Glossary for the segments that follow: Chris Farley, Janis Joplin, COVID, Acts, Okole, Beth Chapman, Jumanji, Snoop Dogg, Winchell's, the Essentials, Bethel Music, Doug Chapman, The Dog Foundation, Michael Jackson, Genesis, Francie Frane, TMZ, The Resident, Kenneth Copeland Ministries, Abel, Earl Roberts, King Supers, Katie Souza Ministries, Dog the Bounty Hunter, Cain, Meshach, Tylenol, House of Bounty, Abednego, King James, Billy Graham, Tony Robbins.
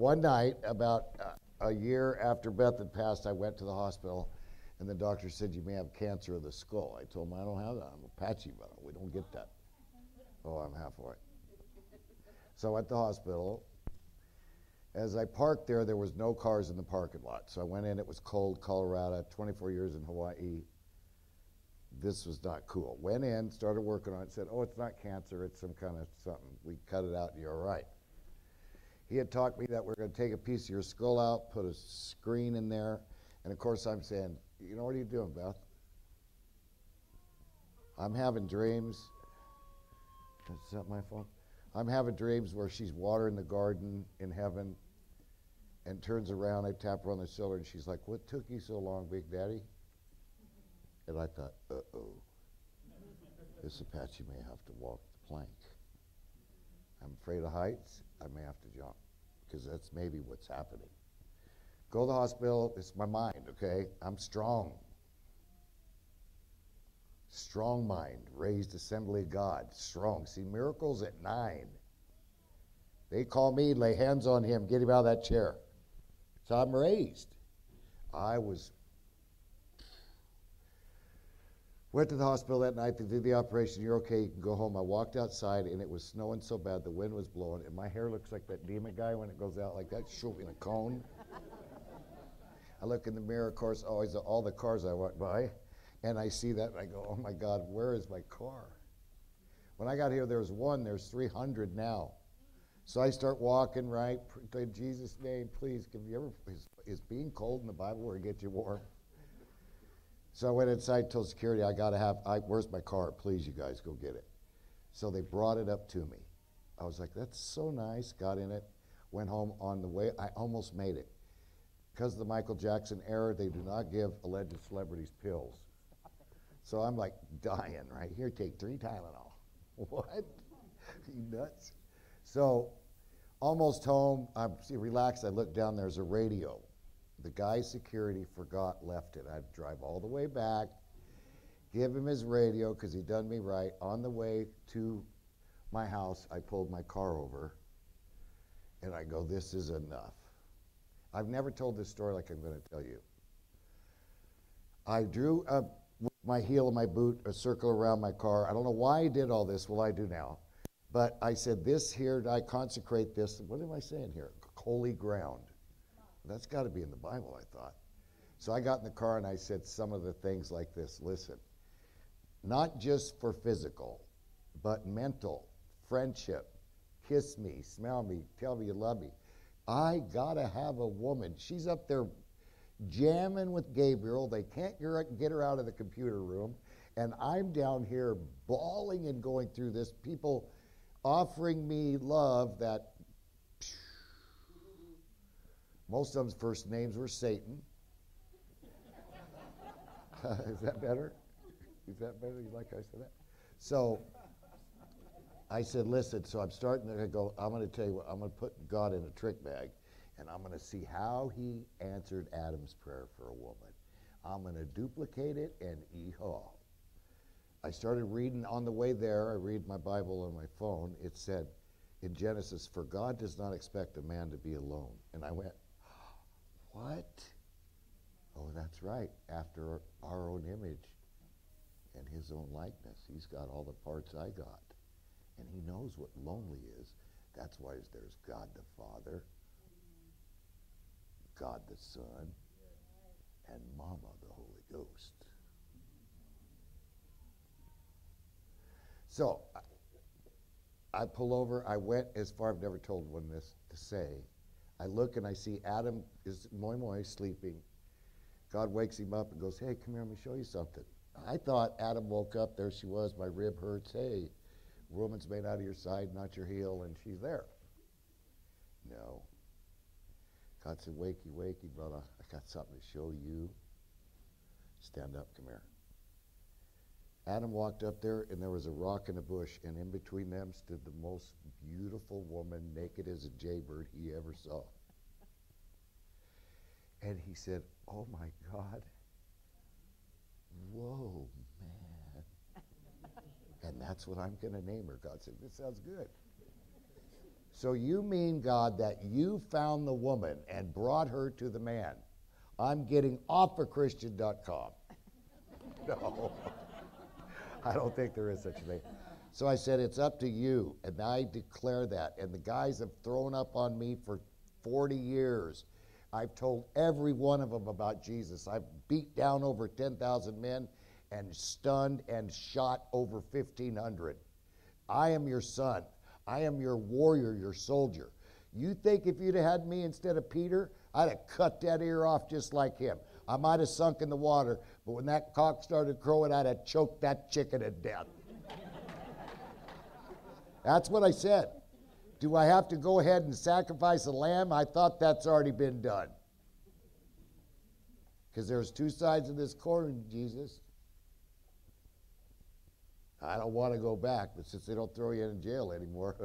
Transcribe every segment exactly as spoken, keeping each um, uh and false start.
One night, about a year after Beth had passed, I went to the hospital, and the doctor said, "You may have cancer of the skull." I told him, "I don't have that. I'm Apache, but we don't get that." Oh, I'm half white. So at the hospital, as I parked there, there was no cars in the parking lot. So I went in. It was cold, Colorado, twenty-four years in Hawaii. This was not cool. Went in, started working on it, said, "Oh, it's not cancer. It's some kind of something. We cut it out, and you're all right." He had taught me that we're going to take a piece of your skull out, put a screen in there, and of course I'm saying, "You know, what are you doing, Beth? I'm having dreams." Is that my phone? I'm having dreams where she's watering the garden in heaven, and turns around, I tap her on the shoulder, and she's like, "What took you so long, Big Daddy?" And I thought, uh-oh, this Apache may have to walk the plank. I'm afraid of heights. I may have to jump, because that's maybe what's happening. Go to the hospital. It's my mind, okay? I'm strong. Strong mind, raised Assembly of God, strong. See, miracles at nine. They call me, lay hands on him, get him out of that chair. So I'm raised. I was... Went to the hospital that night. They did the operation. "You're okay. You can go home." I walked outside, and it was snowing so bad the wind was blowing, and my hair looks like that demon guy when it goes out like that, shoot in a cone. I look in the mirror, of course, always all the cars I walk by, and I see that, and I go, "Oh my God, where is my car?" When I got here, there was one. There's three hundred now. So I start walking, right? In Jesus' name, please. Give you ever is, is being cold in the Bible where it gets you warm? So I went inside, told security, I gotta have, I, where's my car? Please, you guys, go get it. So they brought it up to me. I was like, that's so nice. Got in it, went home on the way. I almost made it. Because of the Michael Jackson era, they do not give alleged celebrities pills. So I'm like dying right here. Take three Tylenol. What? You nuts? So almost home, I'm relaxed. I look down, there's a radio. The guy security forgot, left it. I'd drive all the way back, give him his radio, because he done me right. On the way to my house, I pulled my car over, and I go, this is enough. I've never told this story like I'm going to tell you. I drew up with my heel and my boot a circle around my car. I don't know why I did all this. Well, I do now. But I said, this here, I consecrate this. What am I saying here? Holy ground. That's got to be in the Bible, I thought. So I got in the car and I said some of the things like this. Listen, not just for physical, but mental, friendship, kiss me, smell me, tell me you love me. I got to have a woman. She's up there jamming with Gabriel. They can't get her out of the computer room. And I'm down here bawling and going through this. People offering me love that... Most of them's first names were Satan. Is that better? Is that better? You like I said that? So I said, listen, so I'm starting to go, I'm going to tell you what, I'm going to put God in a trick bag, and I'm going to see how he answered Adam's prayer for a woman. I'm going to duplicate it, and ee-haw. I started reading on the way there. I read my Bible on my phone. It said, in Genesis, for God does not expect a man to be alone. And I went, what? Oh, that's right. After our own image and his own likeness, he's got all the parts I got. And he knows what lonely is. That's why there's God the Father, God the Son, and Mama the Holy Ghost. So, I pull over, I went as far, I've never told one this to say. I look and I see Adam is moi moi sleeping. God wakes him up and goes, hey, come here, let me show you something. I thought Adam woke up, there she was, my rib hurts, hey, woman's made out of your side, not your heel, and she's there. No. God said, wakey, wakey, brother, I got something to show you. Stand up, come here. Adam walked up there, and there was a rock and a bush, and in between them stood the most beautiful woman, naked as a jaybird he ever saw. And he said, oh, my God. Whoa, man. And that's what I'm going to name her. God said, this sounds good. So you mean, God, that you found the woman and brought her to the man. I'm getting off of Christian dot com. No, I don't think there is such a thing. So I said, it's up to you, and I declare that. And the guys have thrown up on me for forty years. I've told every one of them about Jesus. I've beat down over ten thousand men and stunned and shot over fifteen hundred. I am your son. I am your warrior, your soldier. You think if you'd have had me instead of Peter, I'd have cut that ear off just like him. I might have sunk in the water, but when that cock started crowing, I'd have choked that chicken to death. That's what I said. Do I have to go ahead and sacrifice a lamb? I thought that's already been done. Because there's two sides of this coin, Jesus. I don't want to go back, but since they don't throw you in jail anymore,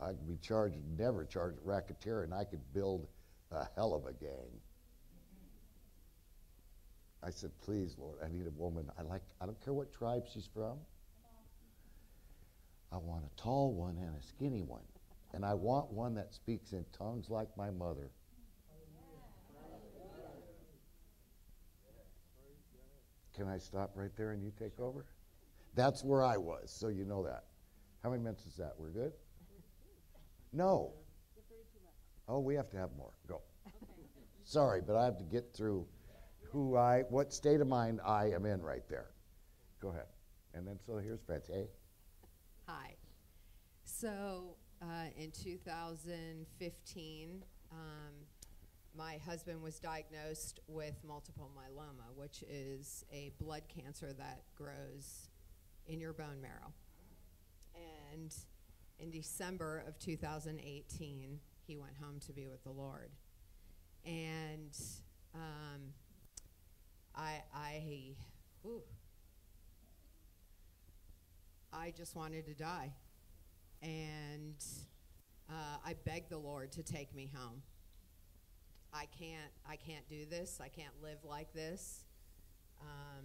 I could be charged, never charged racketeer, and I could build a hell of a gang. I said, please, Lord, I need a woman. I like, I don't care what tribe she's from. I want a tall one and a skinny one. And I want one that speaks in tongues like my mother. Can I stop right there and you take over? That's where I was, so you know that. How many minutes is that? We're good? No. Oh, we have to have more. Go. Sorry, but I have to get through who I, what state of mind I am in right there. Go ahead. And then, so here's Francie. Hi. So uh, in two thousand fifteen, um, my husband was diagnosed with multiple myeloma, which is a blood cancer that grows in your bone marrow. And in December of two thousand eighteen, he went home to be with the Lord. And um, I, I, ooh, I just wanted to die, and uh, I begged the Lord to take me home. I can't, I can't do this. I can't live like this, um,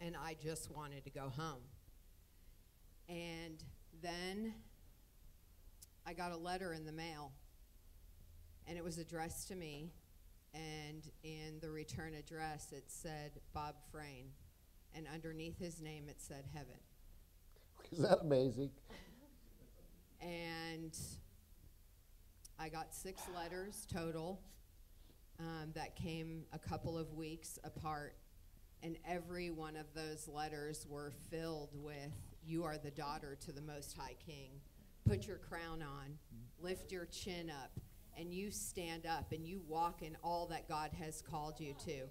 and I just wanted to go home. And then I got a letter in the mail, and it was addressed to me, and in the return address it said Bob Frane, and underneath his name it said Heaven. Is that amazing? And I got six letters total um, that came a couple of weeks apart. And every one of those letters were filled with, you are the daughter to the Most High King. Put your crown on, lift your chin up, and you stand up and you walk in all that God has called you to.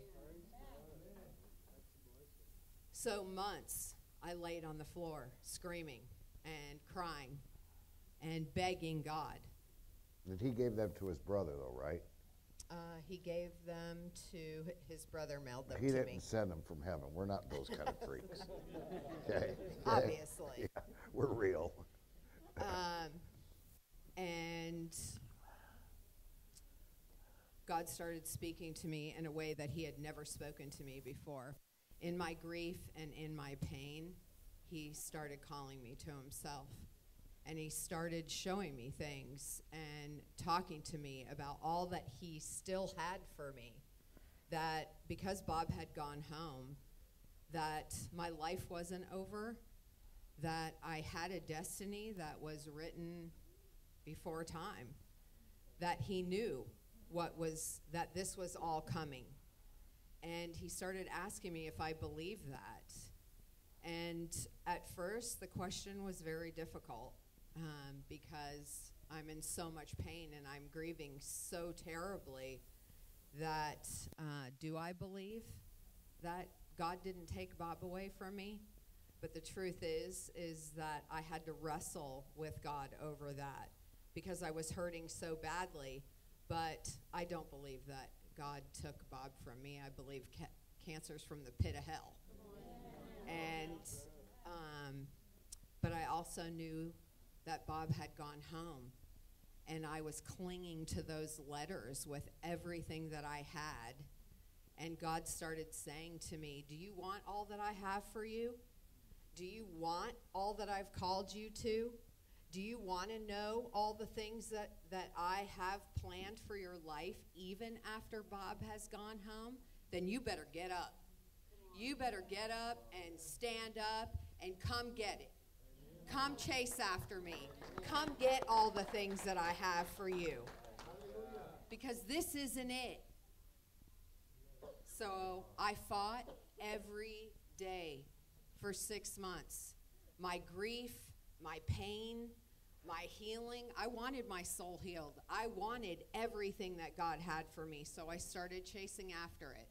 So months, I laid on the floor screaming and crying and begging God. And he gave them to his brother, though, right? Uh, he gave them to his brother, mailed them he to me. He didn't send them from heaven. We're not those kind of freaks. Okay. Obviously. Yeah, we're real. um, and God started speaking to me in a way that he had never spoken to me before. In my grief and in my pain, he started calling me to himself. And he started showing me things and talking to me about all that he still had for me. That because Bob had gone home, that my life wasn't over, that I had a destiny that was written before time, that he knew what was, that this was all coming. And he started asking me if I believed that. And at first, the question was very difficult um, because I'm in so much pain and I'm grieving so terribly that uh, do I believe that God didn't take Bob away from me? But the truth is, is that I had to wrestle with God over that because I was hurting so badly, but I don't believe that God took Bob from me. I believe ca cancer's from the pit of hell. And, um, but I also knew that Bob had gone home, and I was clinging to those letters with everything that I had. And God started saying to me, do you want all that I have for you? Do you want all that I've called you to? Do you want to know all the things that, that I have planned for your life even after Bob has gone home? Then you better get up. You better get up and stand up and come get it. Come chase after me. Come get all the things that I have for you. Because this isn't it. So I fought every day for six months. My grief, my pain, my healing. I wanted my soul healed. I wanted everything that God had for me. So I started chasing after it.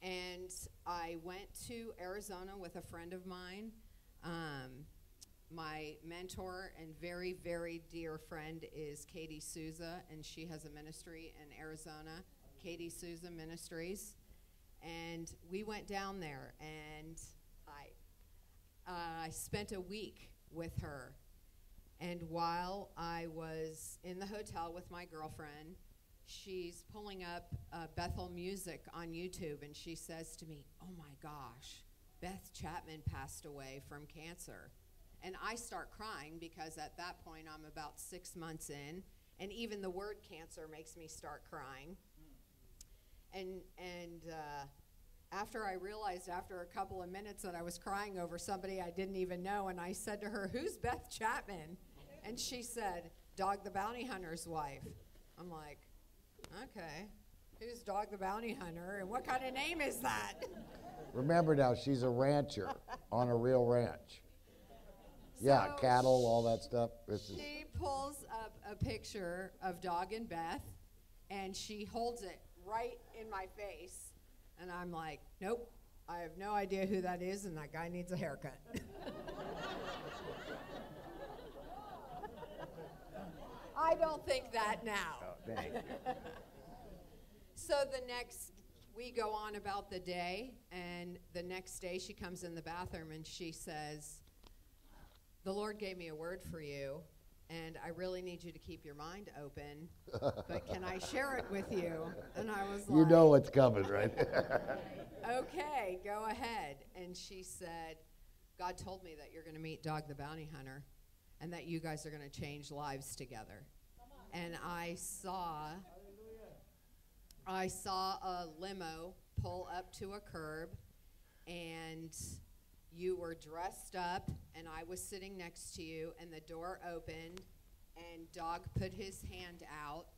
And I went to Arizona with a friend of mine. Um, my mentor and very, very dear friend is Katie Souza, and she has a ministry in Arizona, Katie Souza Ministries. And we went down there, and I uh, I spent a week with her. And while I was in the hotel with my girlfriend, she's pulling up uh, Bethel Music on YouTube, and she says to me, "Oh my gosh, Beth Chapman passed away from cancer." And I start crying because at that point I'm about six months in, and even the word cancer makes me start crying. And, and uh, after I realized after a couple of minutes that I was crying over somebody I didn't even know, and I said to her, "Who's Beth Chapman?" And she said, "Dog the Bounty Hunter's wife." I'm like, okay, who's Dog the Bounty Hunter, and what kind of name is that? Remember now, she's a rancher on a real ranch. So yeah, cattle, all that stuff. This she is pulls up a picture of Dog and Beth, and she holds it right in my face, and I'm like, nope, I have no idea who that is, and that guy needs a haircut. I don't think that now. Oh, thank you. So the next, we go on about the day, and the next day she comes in the bathroom and she says, "The Lord gave me a word for you, and I really need you to keep your mind open, but can I share it with you?" And I was like, you know what's coming, right? Okay, go ahead. And she said, "God told me that you're going to meet Dog the Bounty Hunter and that you guys are going to change lives together." And I saw, I saw a limo pull up to a curb, and you were dressed up, and I was sitting next to you, and the door opened, and Dog put his hand out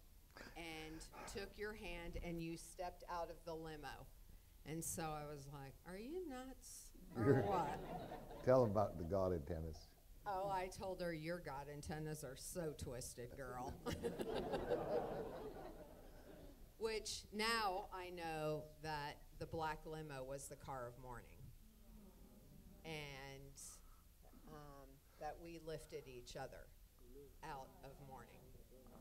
and took your hand, and you stepped out of the limo. And so I was like, are you nuts or what? Tell them about the God antennas. Oh, I told her, your God antennas are so twisted, girl. Which now I know that the black limo was the car of mourning, and um, that we lifted each other out of mourning,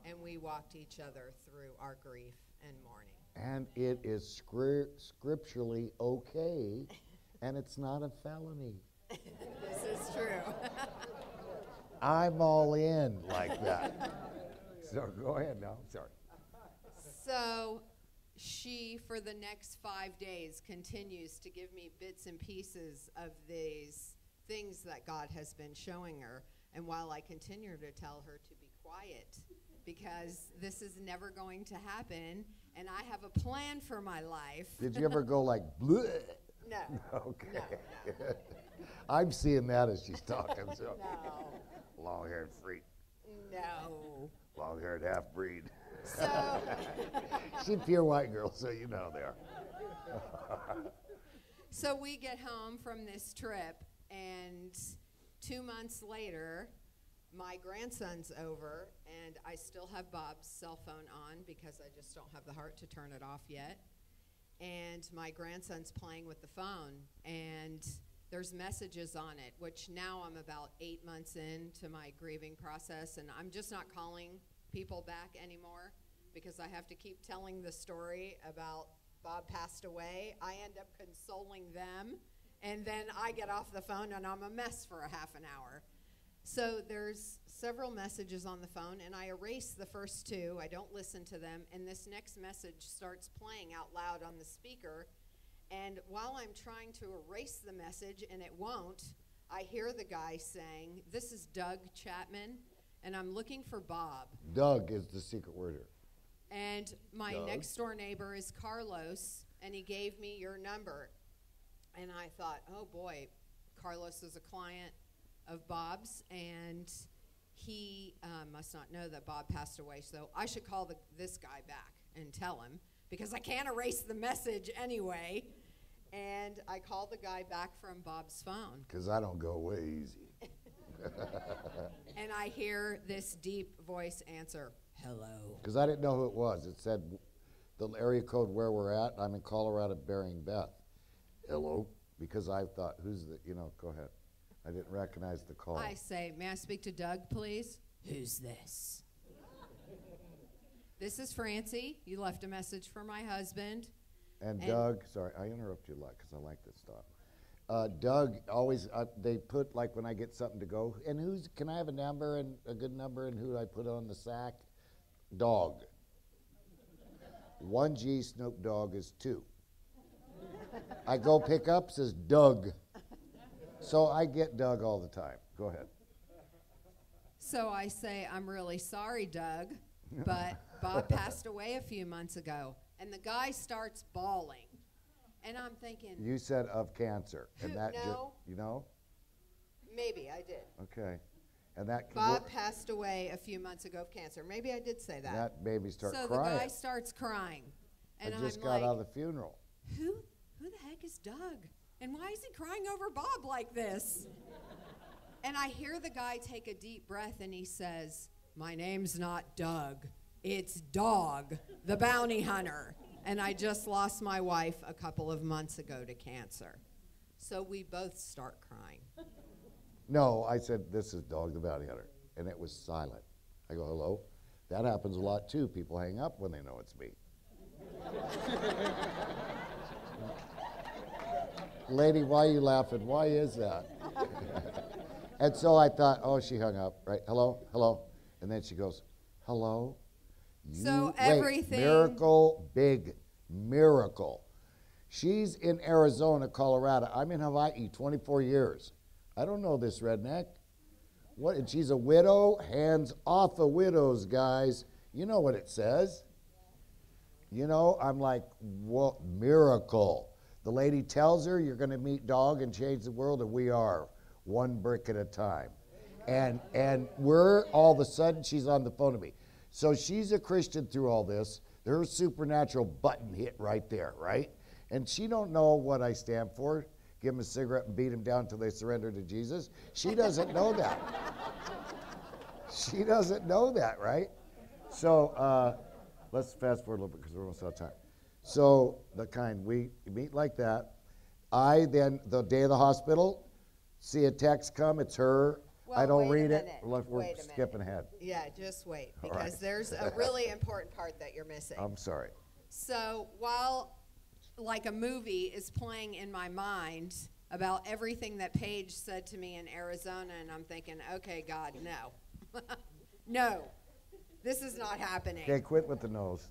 and we walked each other through our grief and mourning. And it is scri scripturally okay, and it's not a felony. This is true. I'm all in like that. So go ahead now, sorry. So she, for the next five days, continues to give me bits and pieces of these things that God has been showing her. And while I continue to tell her to be quiet, because this is never going to happen, and I have a plan for my life. Did you ever go like, bleh? No. Okay. No, no. I'm seeing that as she's talking. So. No. Long-haired freak. No. Long-haired half-breed. So she's a pure white girl, so you know they are. So we get home from this trip, and two months later, my grandson's over, and I still have Bob's cell phone on because I just don't have the heart to turn it off yet. And my grandson's playing with the phone, and there's messages on it, which now I'm about eight months into my grieving process, and I'm just not calling people back anymore because I have to keep telling the story about Bob passed away. I end up consoling them, and then I get off the phone and I'm a mess for a half an hour. So there's several messages on the phone, and I erase the first two. I don't listen to them, and this next message starts playing out loud on the speaker, and while I'm trying to erase the message and it won't, I hear the guy saying, this is Doug Chapman, and I'm looking for Bob. Doug is the secret word here. And my Doug. next door neighbor is Carlos, and he gave me your number. And I thought, oh boy, Carlos is a client of Bob's, and he um, must not know that Bob passed away, so I should call the, this guy back and tell him, because I can't erase the message anyway. And I called the guy back from Bob's phone. Because I don't go away easy. And I hear this deep voice answer, hello. Because I didn't know who it was. It said the area code where we're at. I'm in Colorado burying Beth. Hello. Because I thought, who's the, you know, go ahead. I didn't recognize the call. I say, may I speak to Doug, please? Who's this? This is Francie. You left a message for my husband. And, and Doug, sorry, I interrupt you a lot because I like this stuff. Uh, Doug always, uh, they put, like when I get something to go, and who's, can I have a number and a good number and who do I put on the sack? Dog. One G, Snoop Dogg is two. I go pick up, says Doug. So I get Doug all the time. Go ahead. So I say, I'm really sorry, Doug, but Bob passed away a few months ago. And the guy starts bawling. And I'm thinking. You said of cancer. And that no. You know? Maybe I did. Okay. And that Bob passed away a few months ago of cancer. Maybe I did say that. That baby starts so crying. So the guy starts crying. And I just I'm got like, out of the funeral. Who, who the heck is Doug? And why is he crying over Bob like this? And I hear the guy take a deep breath and he says, my name's not Doug. It's Dog, the Bounty Hunter. And I just lost my wife a couple of months ago to cancer. So we both start crying. No, I said, this is Dog, the Bounty Hunter. And it was silent. I go, hello? That happens a lot, too. People hang up when they know it's me. Lady, why are you laughing? Why is that? And so I thought, oh, she hung up, right? Hello? Hello? And then she goes, hello? You so everything. Wait, miracle, big miracle. She's in Arizona, Colorado. I'm in Hawaii, twenty-four years. I don't know this redneck. What? And she's a widow. Hands off of widows, guys. You know what it says. You know, I'm like, what miracle? The lady tells her, you're going to meet Dog and change the world, and we are one brick at a time. And and we're all of a sudden she's on the phone to me. So she's a Christian through all this. Her supernatural button hit right there, right? And she don't know what I stand for. Give them a cigarette and beat them down till they surrender to Jesus. She doesn't know that. She doesn't know that, right? So uh, let's fast forward a little bit because we're almost out of time. So the kind we meet like that. I then, the day of the hospital, see a text come. It's her. Well, I don't read it. We're skipping ahead. Yeah, just wait, because right. There's a really important part that you're missing. I'm sorry. So while like a movie is playing in my mind about everything that Paige said to me in Arizona, and I'm thinking, okay, God, no. No, this is not happening. Okay, quit with the nose.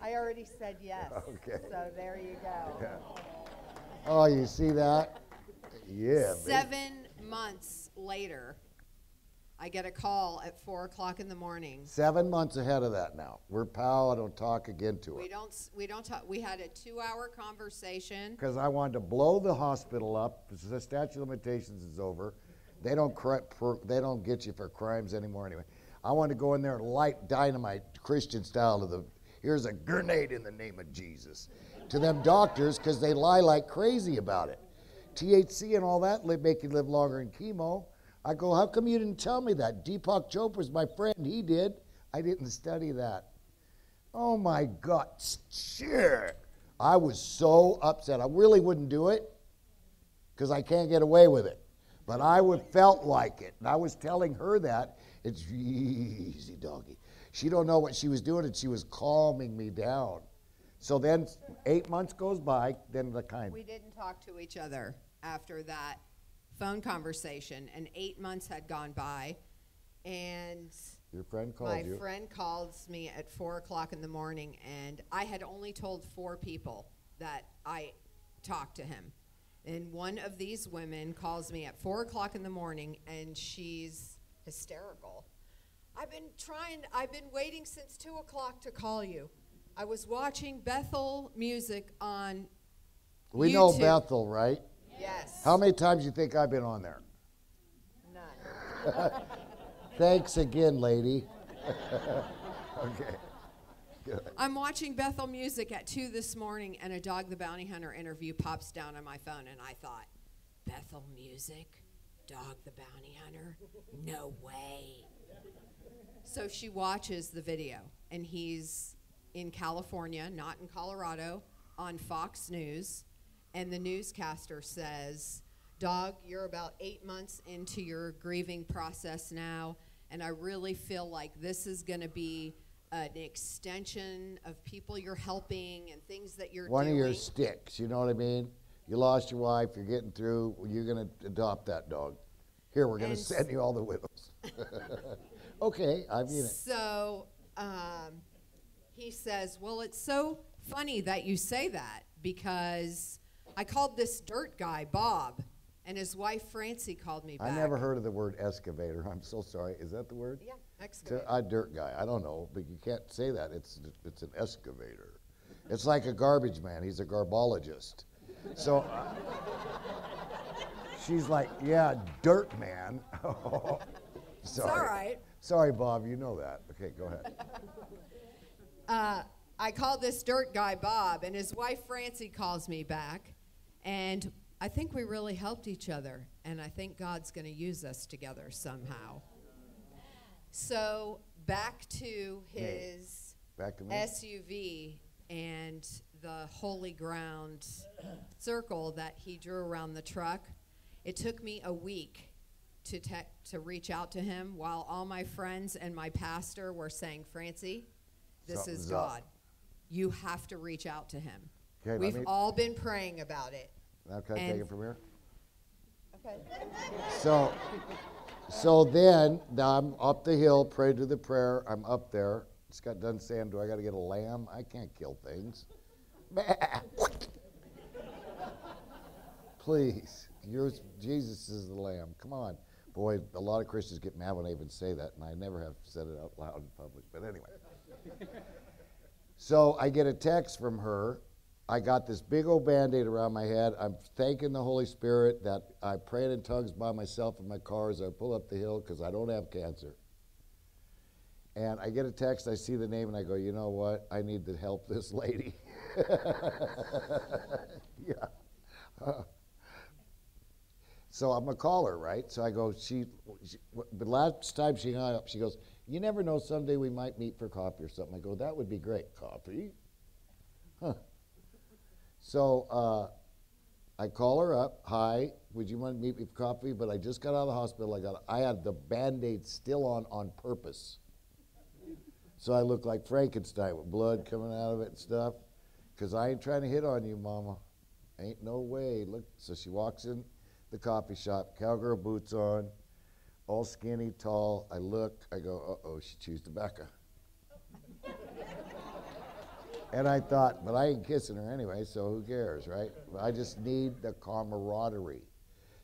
I already said yes, okay. So there you go. Yeah. Oh, you see that? Yeah. Seven baby. months later, I get a call at four o'clock in the morning. Seven months ahead of that now. We're pal. I don't talk again to her. We don't. We don't talk. We had a two-hour conversation. Because I wanted to blow the hospital up. The statute of limitations is over. They don't. They don't get you for crimes anymore anyway. I want to go in there and light dynamite, Christian style. To the here's a grenade in the name of Jesus, to them doctors because they lie like crazy about it. T H C and all that make you live longer in chemo. I go, how come you didn't tell me that? Deepak Chopra's my friend. He did. I didn't study that. Oh, my God. Sure. I was so upset. I really wouldn't do it because I can't get away with it. But I would felt like it. And I was telling her that. It's easy, doggy. She don't know what she was doing, and she was calming me down. So then eight months goes by, then the kind. We didn't talk to each other after that phone conversation, and eight months had gone by, and your friend called my you. friend calls me at four o'clock in the morning, and I had only told four people that I talked to him, And one of these women calls me at four o'clock in the morning, and she's hysterical. I've been trying, I've been waiting since two o'clock to call you. I was watching Bethel Music on We YouTube. Know Bethel, right? Yes. How many times do you think I've been on there? None. Thanks again, lady. Okay. Good. I'm watching Bethel Music at two this morning, and a Dog the Bounty Hunter interview pops down on my phone, and I thought, Bethel Music? Dog the Bounty Hunter? No way. So she watches the video, and he's in California, not in Colorado, on Fox News, and the newscaster says, Dog, you're about eight months into your grieving process now, and I really feel like this is going to be an extension of people you're helping and things that you're One doing. One of your sticks, you know what I mean? You lost your wife, you're getting through, you're going to adopt that dog. Here, we're going to send you all the widows. Okay, I've seen it. So um, he says, well, it's so funny that you say that, because I called this dirt guy, Bob, and his wife, Francie, called me back. I never heard of the word excavator. I'm so sorry. Is that the word? Yeah, excavator. A dirt guy. I don't know, but you can't say that. It's, it's an excavator. It's like a garbage man. He's a garbologist. So uh, she's like, yeah, dirt man. Sorry. It's all right. Sorry, Bob. You know that. Okay, go ahead. Uh, I called this dirt guy, Bob, and his wife, Francie, calls me back. And I think we really helped each other, and I think God's going to use us together somehow. So back to his back to S U V and the holy ground circle that he drew around the truck. It took me a week to, te to reach out to him while all my friends and my pastor were saying, Francie, this Something's is God. Up. You have to reach out to him. Okay, We've all been praying about it. Now can I and take it from here? Okay. So, so then, now I'm up the hill, pray to the prayer, I'm up there. Just got done saying, do I got to get a lamb? I can't kill things. Please, yours, Jesus is the lamb. Come on. Boy, a lot of Christians get mad when I even say that, and I never have said it out loud in public. But anyway. So I get a text from her. I got this big old Band-Aid around my head. I'm thanking the Holy Spirit that I prayed in tongues by myself in my car as I pull up the hill because I don't have cancer. And I get a text, I see the name, and I go, you know what? I need to help this lady. Yeah. Uh, so I'm a caller, right? So I go, she, she, but last time she hung up, she goes, you never know, someday we might meet for coffee or something. I go, that would be great. Coffee? Huh. So uh, I call her up, hi, would you want to meet me for coffee? But I just got out of the hospital. I got, I had the Band-Aid still on on purpose. So I look like Frankenstein with blood coming out of it and stuff, because I ain't trying to hit on you, Mama. Ain't no way. Look. So she walks in the coffee shop, cowgirl boots on, all skinny, tall. I look, I go, uh-oh, she chews tobacco. And I thought, but I ain't kissing her anyway, so who cares, right? I just need the camaraderie.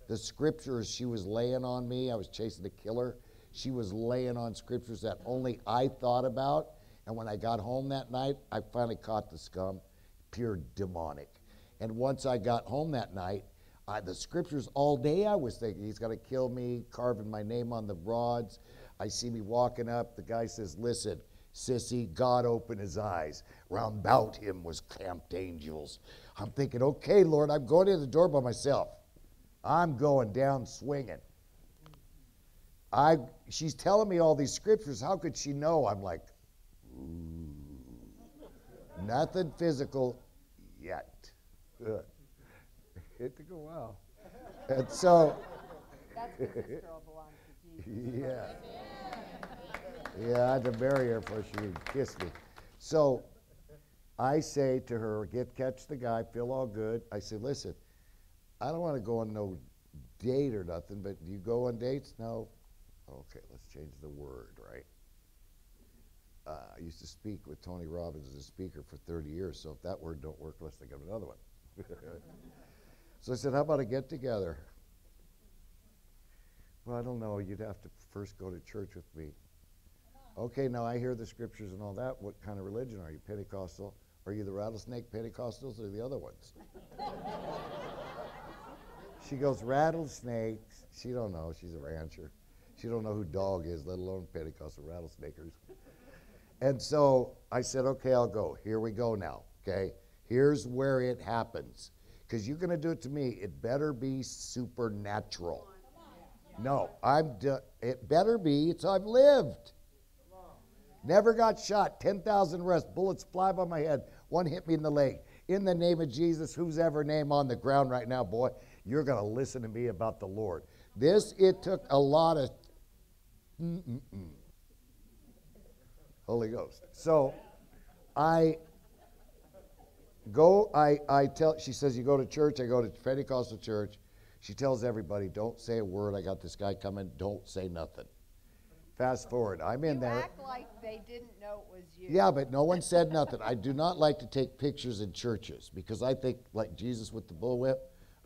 The scriptures she was laying on me, I was chasing the killer. She was laying on scriptures that only I thought about. And when I got home that night, I finally caught the scum, pure demonic. And once I got home that night, I, the scriptures all day I was thinking, he's gonna kill me, carving my name on the rods. I see me walking up, the guy says, listen, sissy, God opened his eyes. Round about him was camped angels. I'm thinking, okay, Lord, I'm going to the door by myself. I'm going down swinging. I, she's telling me all these scriptures. How could she know? I'm like, ooh, nothing physical yet. Good. It took a while. And so. That's where this girl belongs to Jesus. Yeah. Yeah, I had to bury her before she kissed me. So I say to her, get catch the guy, feel all good. I say, listen, I don't want to go on no date or nothing, but do you go on dates? No. Okay, let's change the word, right? Uh, I used to speak with Tony Robbins as a speaker for thirty years, so if that word don't work, let's think of another one. So I said, how about a get together? Well, I don't know, you'd have to first go to church with me. Okay, now I hear the scriptures and all that. What kind of religion are you? Pentecostal? Are you the rattlesnake Pentecostals or the other ones? She goes, rattlesnakes. She don't know, she's a rancher. She don't know who dog is, let alone Pentecostal rattlesnakers. And so I said, okay, I'll go. Here we go now, okay? Here's where it happens. Because you're going to do it to me, it better be supernatural. No, I'm d- it better be, it's how I've lived. Never got shot, ten thousand rests, bullets fly by my head, one hit me in the leg. In the name of Jesus, whose ever name on the ground right now, boy, you're going to listen to me about the Lord. This, it took a lot of mm-mm-mm. Holy Ghost. So I go, I, I tell, she says, you go to church, I go to Pentecostal church. She tells everybody, don't say a word, I got this guy coming, don't say nothing. Fast forward, I'm in you there. You act like they didn't know it was you. Yeah, but no one said nothing. I do not like to take pictures in churches because I think, like Jesus with the bullwhip,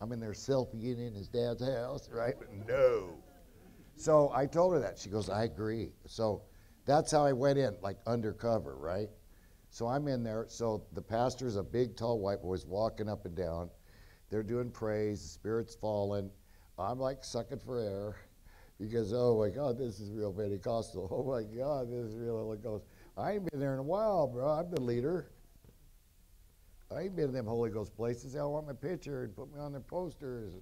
I'm in there selfieing in his dad's house, right? But no. So I told her that. She goes, I agree. So that's how I went in, like undercover, right? So I'm in there. So the pastor's a big, tall white boy walking up and down. They're doing praise. The Spirit's fallen. I'm like sucking for air. Because, oh, my God, this is real Pentecostal. Oh, my God, this is real Holy Ghost. I ain't been there in a while, bro. I'm the leader. I ain't been in them Holy Ghost places. They all want my picture and put me on their posters.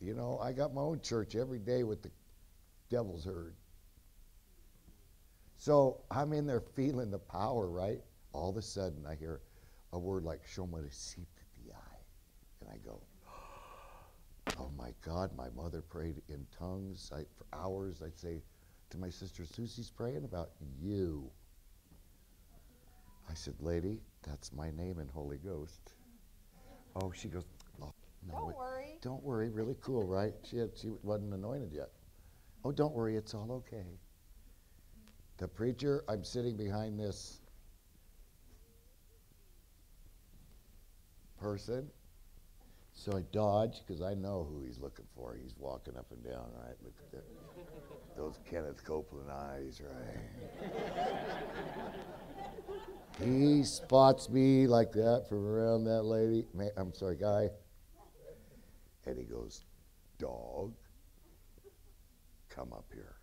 You know, I got my own church every day with the devil's herd. So I'm in there feeling the power, right? All of a sudden, I hear a word like, Shomarisipiti. And I go, oh my God, my mother prayed in tongues. I, for hours I'd say to my sister, Susie's praying about you. I said, lady, that's my name in Holy Ghost. Oh, she goes, oh, no, don't it, worry. Don't worry, really cool, right? She, had, she wasn't anointed yet. Oh, don't worry, it's all okay. The preacher, I'm sitting behind this person. So I dodge, because I know who he's looking for. He's walking up and down, right? Look at that. Those Kenneth Copeland eyes, right? He spots me like that from around that lady. I'm sorry, guy. And he goes, dog, come up here.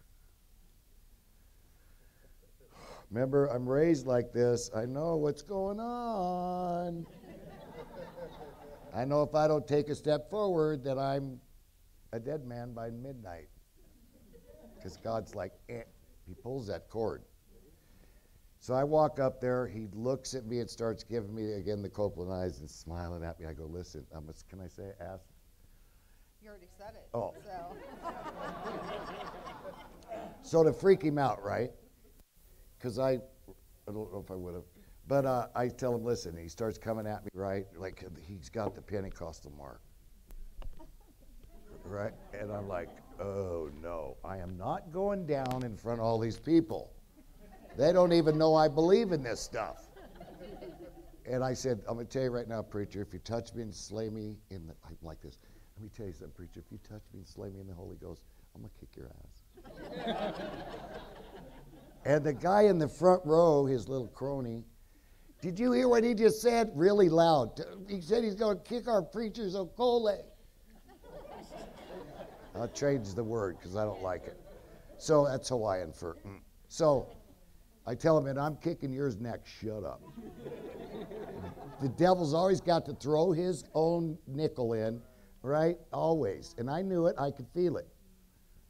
Remember, I'm raised like this. I know what's going on. I know if I don't take a step forward that I'm a dead man by midnight. Because God's like, eh. He pulls that cord. So I walk up there. He looks at me and starts giving me, again, the Copeland eyes and smiling at me. I go, listen, I'm a, can I say ask? You already said it. Oh. So. So to freak him out, right? Because I, I don't know if I would have. But uh, I tell him, listen, he starts coming at me, right? Like he's got the Pentecostal mark, right? And I'm like, oh no, I am not going down in front of all these people. They don't even know I believe in this stuff. And I said, I'm gonna tell you right now, preacher, if you touch me and slay me in the, I'm like this, let me tell you something, preacher, if you touch me and slay me in the Holy Ghost, I'm gonna kick your ass. And the guy in the front row, his little crony, did you hear what he just said? Really loud. He said he's going to kick our preacher's Okole. I'll change the word because I don't like it. So that's Hawaiian for mm. So I tell him, and I'm kicking yours neck. Shut up. The devil's always got to throw his own nickel in, right? Always. And I knew it. I could feel it.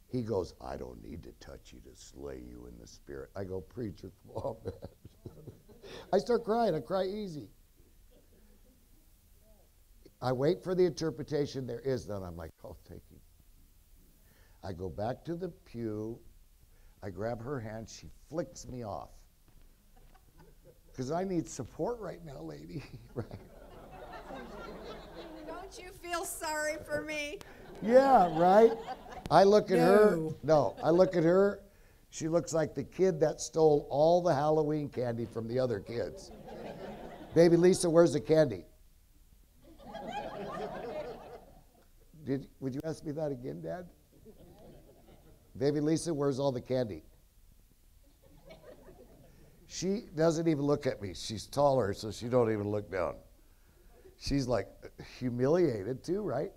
He goes, I don't need to touch you to slay you in the spirit. I go, preacher, come on, man. I start crying. I cry easy. I wait for the interpretation. There is none. I'm like, I'll take you. I go back to the pew. I grab her hand. She flicks me off. Because I need support right now, lady. Right? Don't you feel sorry for me? Yeah, right? I look at no. her. No, I look at her. She looks like the kid that stole all the Halloween candy from the other kids. Baby Lisa, where's the candy? Did, would you ask me that again, Dad? Baby Lisa, where's all the candy? She doesn't even look at me. She's taller, so she don't even look down. She's like humiliated too, right?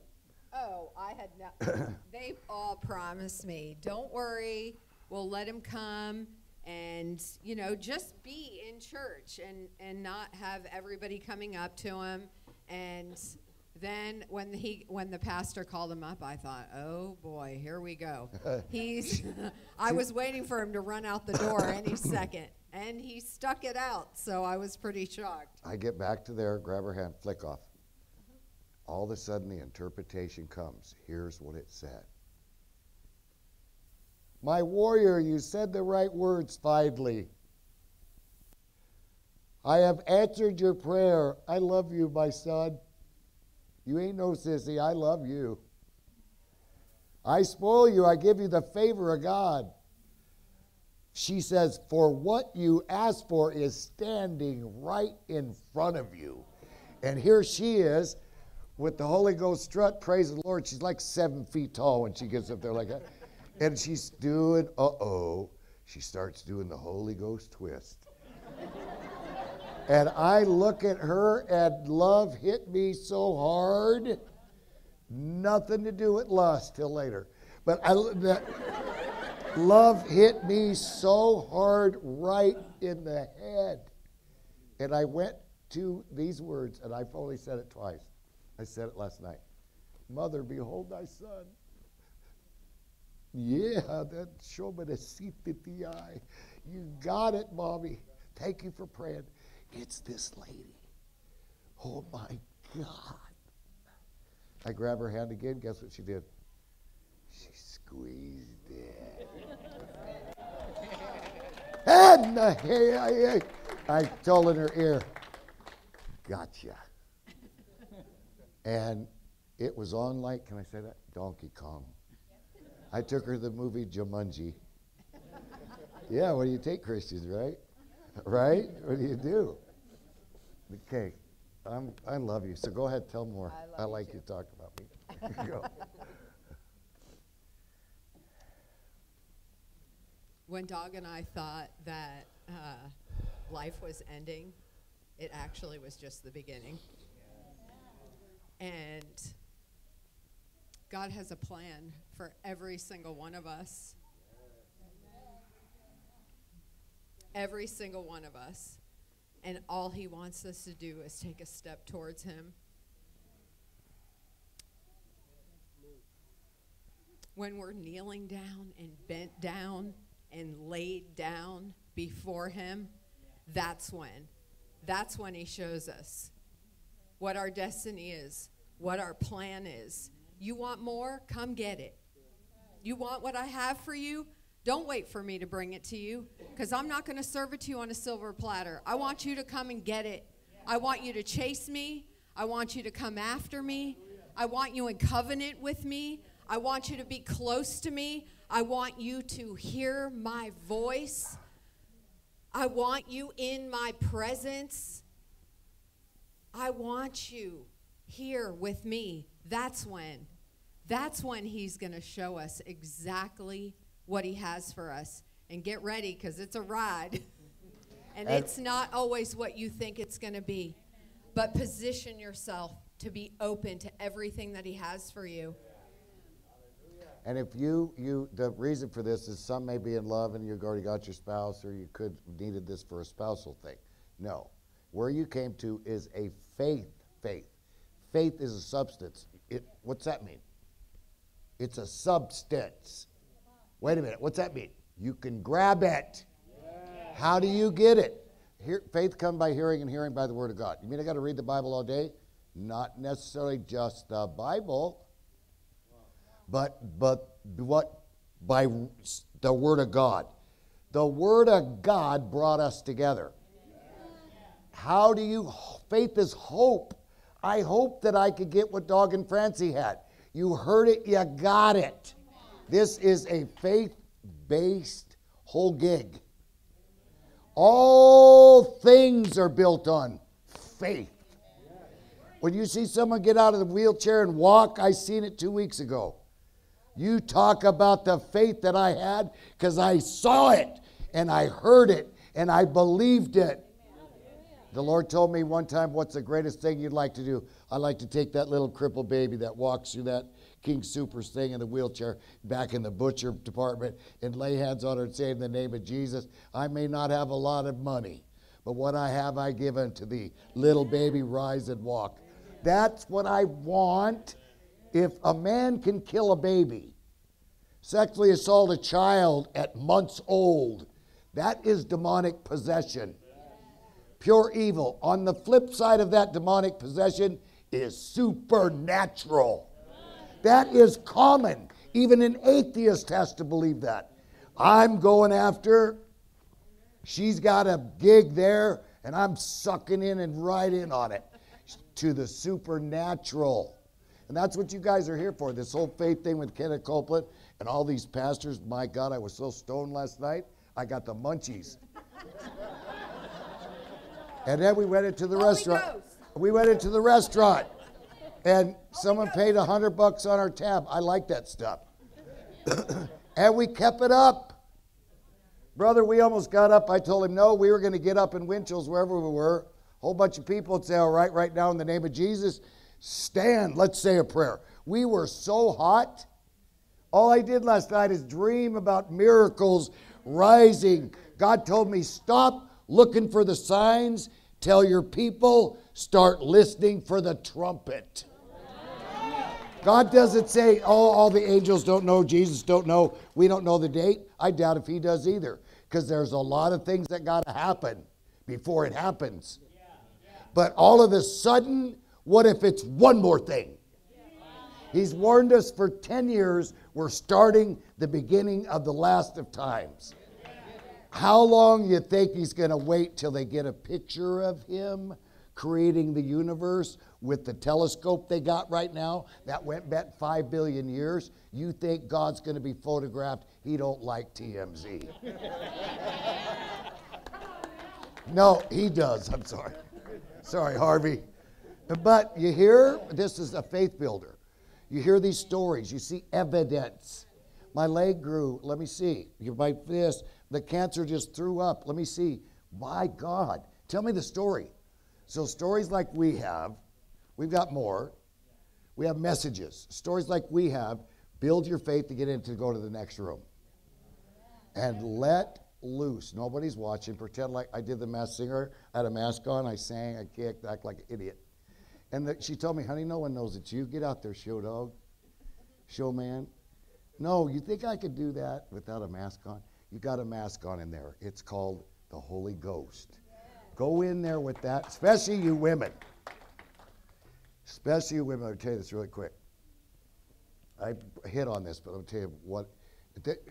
Oh, I had not. They've all promised me, don't worry, we'll let him come and, you know, just be in church and, and not have everybody coming up to him. And then when he when the pastor called him up, I thought, oh boy, here we go. He's I was waiting for him to run out the door any second, and he stuck it out, so I was pretty shocked. I get back to there, grab her hand, flick off. All of a sudden the interpretation comes. Here's what it said. My warrior, you said the right words finally. I have answered your prayer. I love you, my son. You ain't no sissy. I love you. I spoil you. I give you the favor of God. She says, for what you asked for is standing right in front of you. And here she is with the Holy Ghost strut. Praise the Lord. She's like seven feet tall when she gets up there like that. And she's doing, uh-oh. She starts doing the Holy Ghost twist. And I look at her, and love hit me so hard. Nothing to do with lust till later. But I, the, love hit me so hard right in the head. And I went to these words, and I've only said it twice. I said it last night. Mother, behold thy son. Yeah, that showed me the seat in the eye. You got it, Mommy. Thank you for praying. It's this lady. Oh my God. I grab her hand again. Guess what she did? She squeezed it. And the hair. I told in her ear, gotcha. And it was on like, can I say that? Donkey Kong. I took her to the movie Jumanji. Yeah, what do you take, Christians, right? Right? What do you do? Okay, I'm, I love you, so go ahead, tell more. I, I like you, you talking about me. Go. When Dog and I thought that uh, life was ending, it actually was just the beginning. And God has a plan for every single one of us. Every single one of us. And all he wants us to do is take a step towards him. When we're kneeling down and bent down and laid down before him, that's when. That's when he shows us what our destiny is, what our plan is. You want more? Come get it. You want what I have for you? Don't wait for me to bring it to you, because I'm not going to serve it to you on a silver platter. I want you to come and get it. I want you to chase me. I want you to come after me. I want you in covenant with me. I want you to be close to me. I want you to hear my voice. I want you in my presence. I want you here with me. That's when. That's when he's going to show us exactly what he has for us. And get ready, because it's a ride. And, and it's not always what you think it's going to be. But position yourself to be open to everything that he has for you. And if you, you, the reason for this is some may be in love and you've already got your spouse, or you could have needed this for a spousal thing. No. Where you came to is a faith faith. Faith is a substance. It, what's that mean? It's a substance. Wait a minute, what's that mean? You can grab it. Yeah. How do you get it? Here, faith comes by hearing, and hearing by the word of God. You mean I got to read the Bible all day? Not necessarily just the Bible, but, but what? By the word of God. The word of God brought us together. How do you, faith is hope. I hope that I could get what Dog and Francie had. You heard it, you got it. This is a faith-based whole gig. All things are built on faith. When you see someone get out of the wheelchair and walk, I seen it two weeks ago. You talk about the faith that I had, because I saw it and I heard it and I believed it. The Lord told me one time, what's the greatest thing you'd like to do? I'd like to take that little crippled baby that walks through that King Supers thing in the wheelchair back in the butcher department and lay hands on her and say, in the name of Jesus, I may not have a lot of money, but what I have I give unto thee. Little baby, rise and walk. That's what I want. If a man can kill a baby, sexually assault a child at months old, that is demonic possession. Pure evil. On the flip side of that demonic possession is supernatural. That is common. Even an atheist has to believe that. I'm going after, she's got a gig there, and I'm sucking in and right in on it to the supernatural. And that's what you guys are here for, this whole faith thing with Kenneth Copeland and all these pastors. My God, I was so stoned last night, I got the munchies. And then we went into the Holy restaurant. Ghost. We went into the restaurant, and someone paid a hundred bucks on our tab. I like that stuff. And we kept it up. Brother, we almost got up. I told him, no, we were going to get up in Winchell's, wherever we were. A whole bunch of people would say, all right, right now in the name of Jesus, stand, let's say a prayer. We were so hot. All I did last night is dream about miracles rising. God told me, stop looking for the signs, tell your people, start listening for the trumpet. God doesn't say, oh, all the angels don't know, Jesus don't know, we don't know the date. I doubt if he does either, because there's a lot of things that got to happen before it happens. But all of a sudden, what if it's one more thing? He's warned us for ten years, we're starting the beginning of the last of times. How long you think he's going to wait till they get a picture of him creating the universe with the telescope they got right now that went back five billion years? You think God's going to be photographed? He don't like T M Z. No, he does. I'm sorry. Sorry, Harvey. But you hear, this is a faith builder. You hear these stories. You see evidence. My leg grew. Let me see. You bite this. The cancer just threw up. Let me see. My God. Tell me the story. So stories like we have, we've got more. We have messages. Stories like we have, build your faith to get in to go to the next room. And let loose. Nobody's watching. Pretend like I did the Masked Singer. I had a mask on. I sang. I kicked. Act like an idiot. And the, she told me, honey, no one knows it's you. Get out there, show dog. Show man. No, you think I could do that without a mask on? You got a mask on in there. It's called the Holy Ghost. Go in there with that, especially you women. Especially you women. I'll tell you this really quick. I hit on this, but I'll tell you what.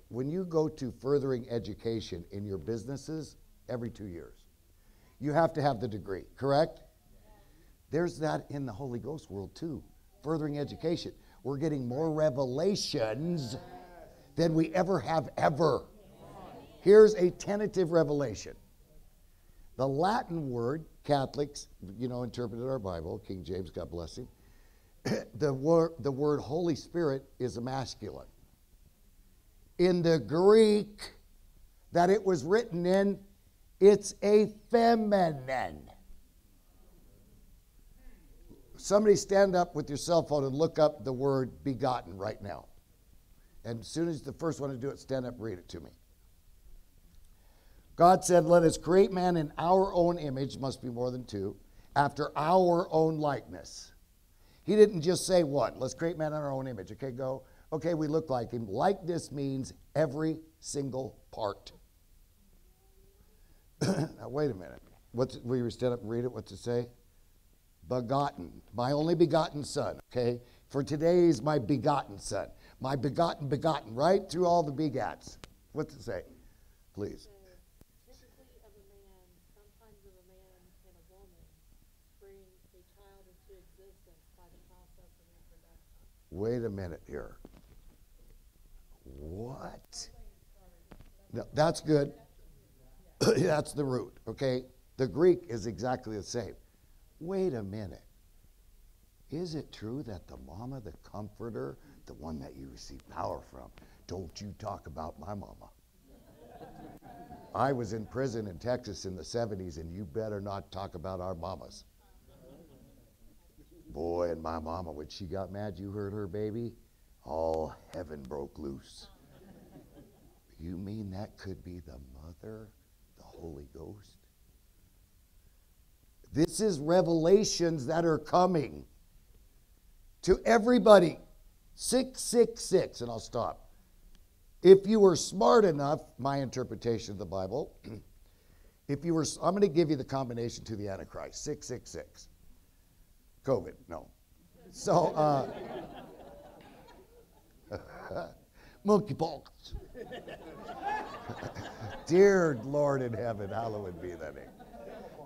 When you go to furthering education in your businesses every two years, you have to have the degree, correct? There's that in the Holy Ghost world too. Furthering education. We're getting more revelations than we ever have ever. Here's a tentative revelation. The Latin word, Catholics, you know, interpreted our Bible, King James, God bless him. the, wor the word Holy Spirit is masculine. In the Greek that it was written in, it's a feminine. Somebody stand up with your cell phone and look up the word begotten right now. And as soon as the first one to do it, stand up, read it to me. God said, let us create man in our own image, must be more than two, after our own likeness. He didn't just say one. Let's create man in our own image. Okay, go. Okay, we look like him. Likeness means every single part. Now, wait a minute. What's it, will you stand up and read it? What's it say? Begotten. My only begotten son. Okay? For today is my begotten son. My begotten, begotten, right through all the begats. What's it say? Please. Wait a minute here. What? No, that's good. That's the root, okay? The Greek is exactly the same. Wait a minute. Is it true that the mama, the comforter, the one that you receive power from, don't you talk about my mama? I was in prison in Texas in the seventies, and you better not talk about our mamas. Boy, and my mama, when she got mad, you heard her baby, all heaven broke loose. You mean that could be the mother, the Holy Ghost? This is revelations that are coming to everybody. six six six, and I'll stop. If you were smart enough, my interpretation of the Bible, if you were, I'm going to give you the combination to the Antichrist, six six six. COVID, no. So, uh, monkeypox. Dear Lord in heaven, hallowed be thy name.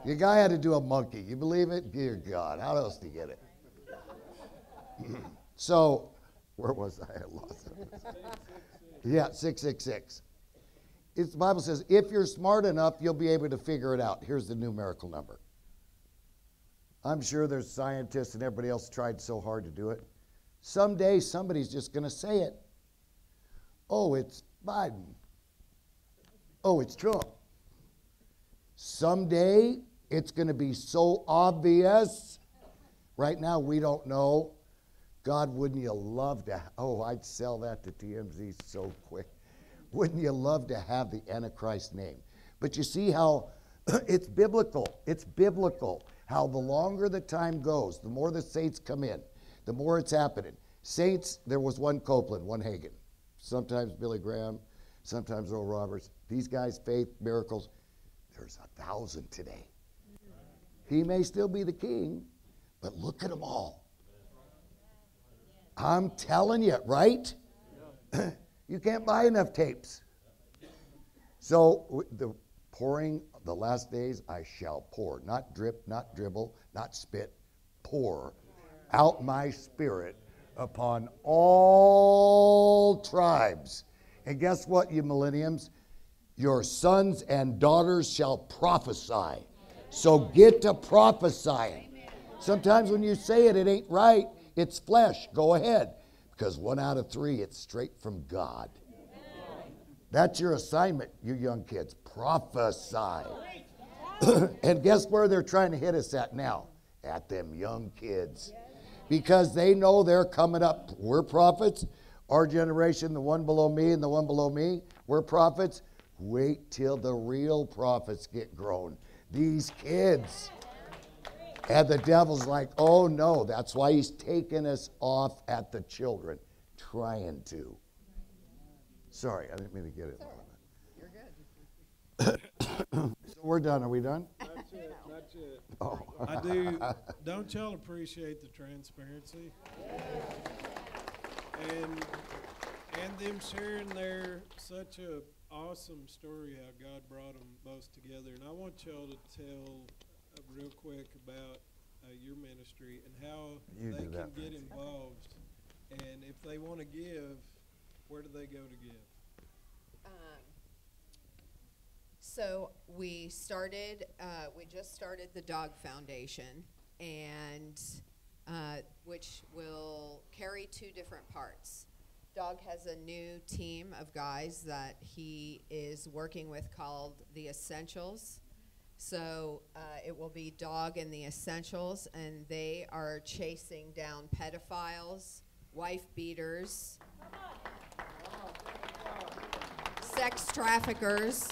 Your guy had to do a monkey. You believe it? Dear God, how else do you get it? So, where was I? I lost it. Yeah, six six six. It's, the Bible says, if you're smart enough, you'll be able to figure it out. Here's the numerical number. I'm sure there's scientists and everybody else tried so hard to do it. Someday, somebody's just going to say it. Oh, it's Biden. Oh, it's Trump. Someday, it's going to be so obvious. Right now, we don't know. God, wouldn't you love to, oh, I'd sell that to T M Z so quick. Wouldn't you love to have the Antichrist name? But you see how it's biblical. It's biblical. How the longer the time goes, the more the saints come in, the more it's happening. Saints, there was one Copeland, one Hagin. Sometimes Billy Graham, sometimes Earl Roberts. These guys, faith, miracles. There's a thousand today. He may still be the king, but look at them all. I'm telling you, right? You can't buy enough tapes. So the pouring, the last days, I shall pour. Not drip, not dribble, not spit. Pour out my spirit upon all tribes. And guess what, you millenniums? Your sons and daughters shall prophesy. So get to prophesying. Sometimes when you say it, it ain't right. It's flesh. Go ahead. Because one out of three, it's straight from God. That's your assignment, you young kids. Prophesy. And guess where they're trying to hit us at now? At them young kids. Because they know they're coming up. We're prophets. Our generation, the one below me and the one below me, we're prophets. Wait till the real prophets get grown. These kids. And the devil's like, oh no, that's why he's taking us off at the children, trying to. Sorry, I didn't mean to get it. You're good. So we're done. Are we done? That's it. That's it. Oh. I do. Don't y'all appreciate the transparency? Yeah. And and them sharing their such a awesome story how God brought them both together. And I want y'all to tell real quick about uh, your ministry and how you they can get involved, and if they want to give, where do they go to give? Um, so we started, uh, we just started the Dog Foundation, and uh, which will carry two different parts. Dog has a new team of guys that he is working with called the Essentials. So uh, it will be Dog and the Essentials, and they are chasing down pedophiles, wife beaters, sex traffickers.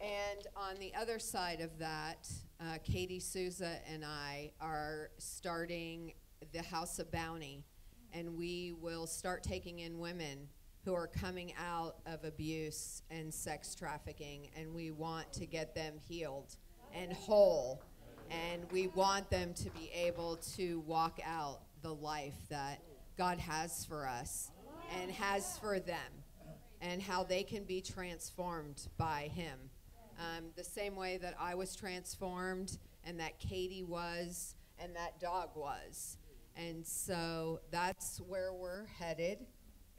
And on the other side of that, uh, Katie Souza and I are starting the House of Bounty, and we will start taking in women who are coming out of abuse and sex trafficking, and we want to get them healed and whole, and we want them to be able to walk out the life that God has for us and has for them, and how they can be transformed by Him. Um, the same way that I was transformed, and that Katie was, and that Dog was. And so that's where we're headed.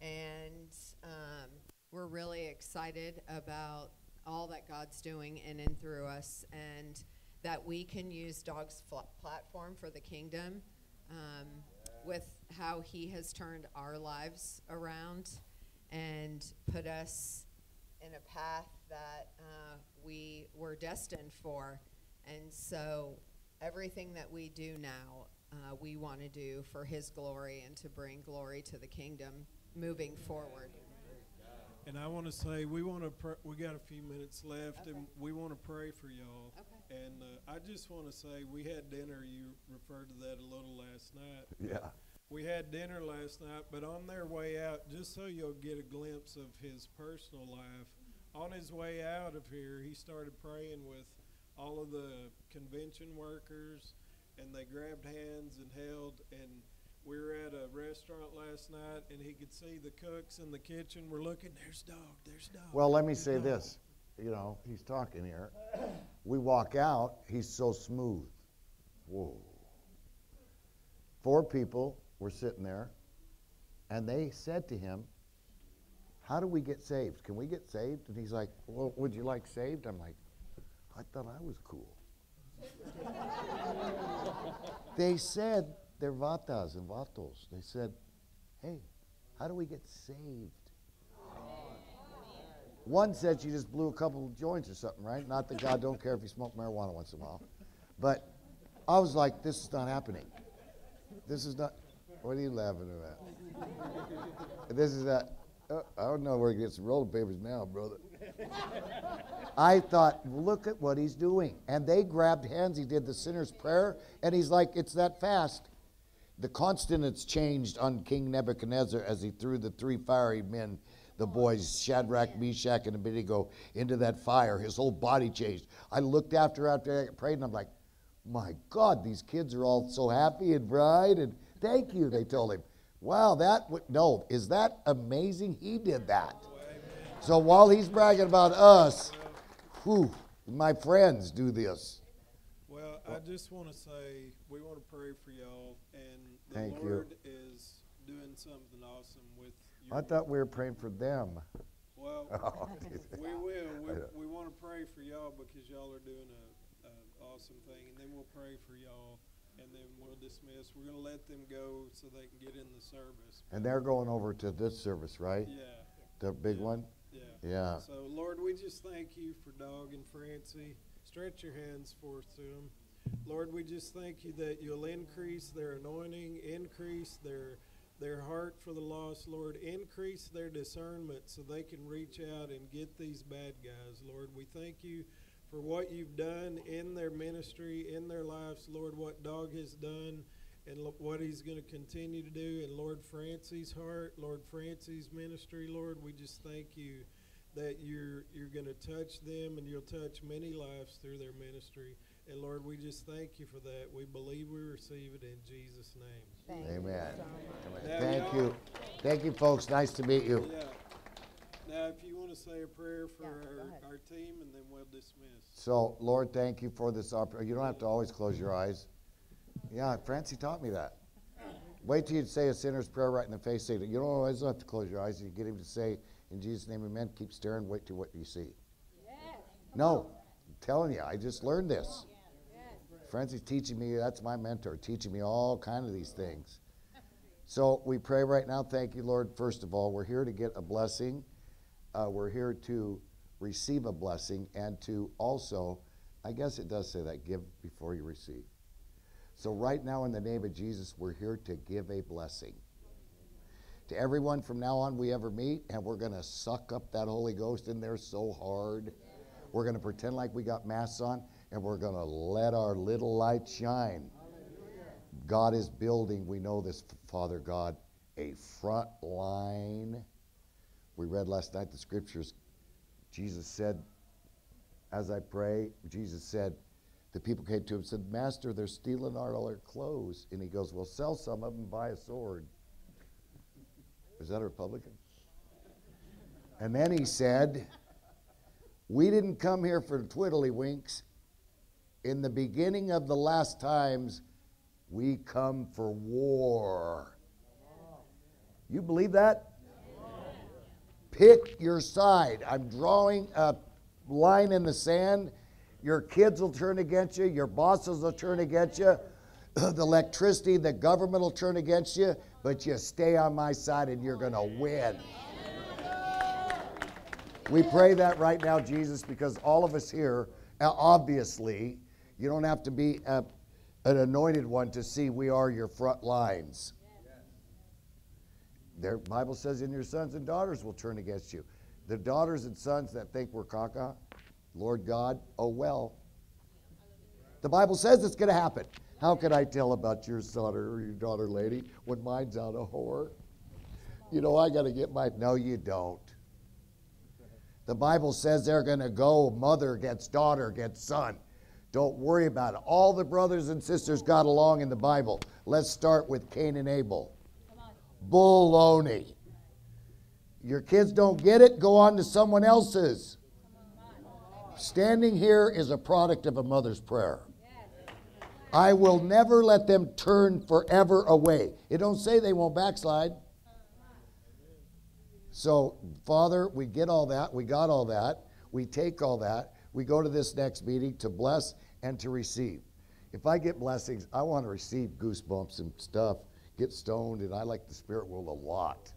And um, we're really excited about all that God's doing in and through us. And that we can use Dog's platform for the kingdom um, with how he has turned our lives around and put us in a path that uh, we were destined for. And so everything that we do now, uh, we want to do for his glory and to bring glory to the kingdom moving forward. And I want to say we want to pr we got a few minutes left, okay. And we want to pray for y'all. Okay. And uh, I just want to say we had dinner. You referred to that a little last night. Yeah. We had dinner last night, but on their way out, just so you'll get a glimpse of his personal life, on his way out of here, he started praying with all of the convention workers, and they grabbed hands and held. And we were at a restaurant last night, and he could see the cooks in the kitchen were looking, there's Dog, there's Dog. Well, let me say Dog. This. You know, he's talking here. We walk out, he's so smooth. Whoa. Four people were sitting there, and they said to him, how do we get saved? Can we get saved? And he's like, well, would you like saved? I'm like, I thought I was cool. They said, they're vatas and vatos. They said, hey, how do we get saved? One said she just blew a couple of joints or something, right? Not that God don't care if you smoke marijuana once in a while. But I was like, this is not happening. This is not, what are you laughing about? This is not, uh, I don't know where to get some rolling papers now, brother. I thought, look at what he's doing. And they grabbed hands. He did the sinner's prayer. And he's like, it's that fast. The consonants changed on King Nebuchadnezzar as he threw the three fiery men, the boys, Shadrach, Meshach, and Abednego, into that fire. His whole body changed. I looked after after I prayed, and I'm like, my God, these kids are all so happy and bright, and thank you, they told him. Wow, that, w no, is that amazing? He did that. So while he's bragging about us, whew, my friends do this. Well, I just want to say we want to pray for y'all, and the Thank Lord you. Is doing something awesome with you. I thought we were praying for them. Well, oh, we will. We, we want to pray for y'all because y'all are doing an awesome thing, and then we'll pray for y'all, and then we'll dismiss. We're going to let them go so they can get in the service. And they're going over to this service, right? Yeah. The big yeah. one? Yeah. Yeah. So, Lord, we just thank you for Dog and Francie. Stretch your hands forth to them. Lord, we just thank you that you'll increase their anointing, increase their their heart for the lost, Lord. Increase their discernment so they can reach out and get these bad guys, Lord. We thank you for what you've done in their ministry, in their lives, Lord, what Dog has done and what he's going to continue to do. And, Lord, Francie's heart, Lord, Francie's ministry, Lord, we just thank you that you're, you're going to touch them and you'll touch many lives through their ministry. And, Lord, we just thank you for that. We believe we receive it in Jesus' name. Thank Amen. You so Amen. Thank you. Thank you, folks. Nice to meet you. Yeah. Now, if you want to say a prayer for yeah, our, our team, and then we'll dismiss. So, Lord, thank you for this opportunity. You don't have to always close your eyes. Yeah, Francie taught me that. Wait till you say a sinner's prayer right in the face. Say that. You don't always have to close your eyes. You get him to say, in Jesus' name, amen. Keep staring. Wait till what you see. Yes. No, I'm telling you, I just learned this. Yes. Francie's teaching me. That's my mentor, teaching me all kind of these things. So we pray right now. Thank you, Lord. First of all, we're here to get a blessing. Uh, we're here to receive a blessing and to also, I guess it does say that, give before you receive. So right now, in the name of Jesus, we're here to give a blessing. To everyone from now on we ever meet, and we're going to suck up that Holy Ghost in there so hard. We're going to pretend like we got masks on, and we're going to let our little light shine. Hallelujah. God is building, we know this, Father God, a front line. We read last night the scriptures. Jesus said, as I pray, Jesus said, the people came to him and said, Master, they're stealing our, all our clothes. And he goes, well, sell some of them and buy a sword. Is that a Republican? And then he said, we didn't come here for twiddlywinks. In the beginning of the last times, we come for war. You believe that? Pick your side. I'm drawing a line in the sand. Your kids will turn against you. Your bosses will turn against you. The electricity, the government will turn against you. But you stay on my side and you're going to win. We pray that right now, Jesus, because all of us here, obviously, you don't have to be a, an anointed one to see we are your front lines. The Bible says, "In your sons and daughters will turn against you." The daughters and sons that think we're caca, Lord God, oh well. The Bible says it's going to happen. How could I tell about your son or your daughter, lady, when mine's out a whore? You know, I got to get my... No, you don't. The Bible says they're going to go mother against daughter against son. Don't worry about it. All the brothers and sisters got along in the Bible. Let's start with Cain and Abel. Baloney. Your kids don't get it, go on to someone else's. Standing here is a product of a mother's prayer. I will never let them turn forever away. It don't say they won't backslide. So, Father, we get all that. We got all that. We take all that. We go to this next meeting to bless and to receive. If I get blessings, I want to receive goosebumps and stuff, get stoned, and I like the spirit world a lot.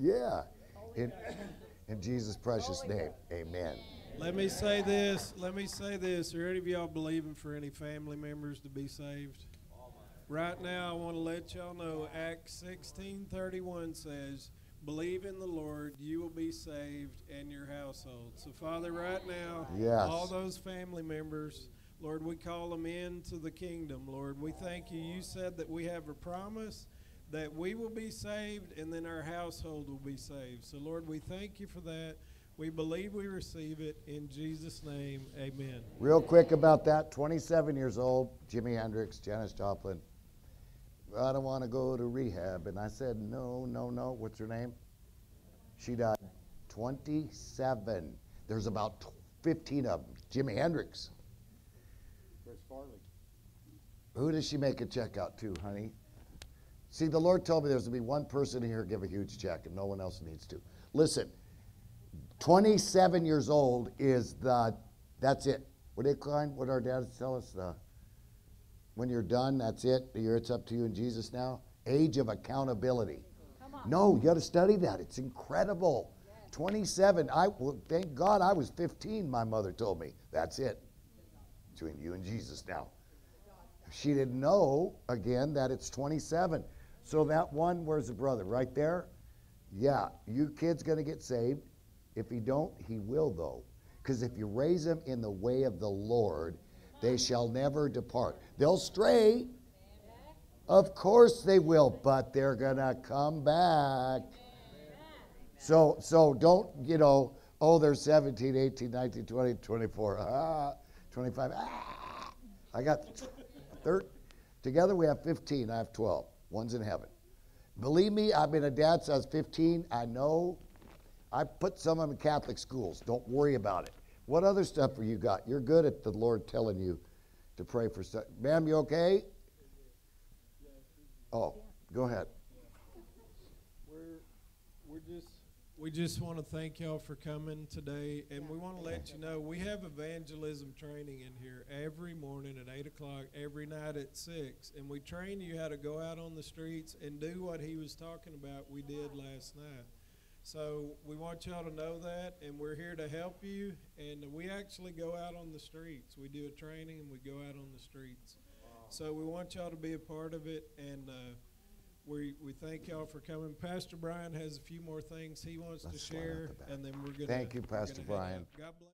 Yeah. In, in Jesus' precious name, amen. Let me say this. Let me say this. Are any of y'all believing for any family members to be saved? Right now, I want to let y'all know Acts sixteen thirty-one says, "Believe in the Lord, you will be saved, and your household." So, Father, right now, yes, all those family members, Lord, we call them into the kingdom, Lord. We thank you. You said that we have a promise that we will be saved and then our household will be saved. So, Lord, we thank you for that. We believe we receive it. In Jesus' name, amen. Real quick about that, twenty-seven years old, Jimi Hendrix, Janis Joplin. I don't want to go to rehab. And I said, no, no, no. What's her name? She died. twenty-seven. There's about fifteen of them. Jimi Hendrix. Chris Farley. Who does she make a check out to, honey? See, the Lord told me there's going to be one person here give a huge check, and no one else needs to. Listen, twenty-seven years old is the, that's it. What did Klein, what our dads tell us? The, when you're done, that's it. It's up to you in Jesus now. Age of accountability. Come on. No, you got to study that. It's incredible. Yes. twenty-seven. I well, thank God I was fifteen, my mother told me. That's it. Between you and Jesus now. She didn't know, again, that it's twenty-seven. So that one, where's the brother? Right there? Yeah, your kid's going to get saved. If he don't, he will, though. Because if you raise them in the way of the Lord, they shall never depart. They'll stray. Of course they will, but they're going to come back. So, so don't, you know, oh, they're seventeen, eighteen, nineteen, twenty, twenty-four, ah, twenty-five. Ah, I got thirty. Together we have fifteen. I have twelve. One's in heaven. Believe me, I've been a dad since I was fifteen. I know. I put some of them in Catholic schools. Don't worry about it. What other stuff have you got? You're good at the Lord telling you to pray for stuff. Ma'am, you okay? Oh, go ahead. We're, we're just, we just want to thank y'all for coming today, and we want to let you know we have evangelism training in here every morning at eight o'clock, every night at six, and we train you how to go out on the streets and do what he was talking about we did last night. So we want y'all to know that, and we're here to help you. And we actually go out on the streets. We do a training, and we go out on the streets. Wow. So we want y'all to be a part of it, and uh, we we thank y'all for coming. Pastor Brian has a few more things he wants Let's to share, and then we're going to thank you, Pastor Brian. God bless.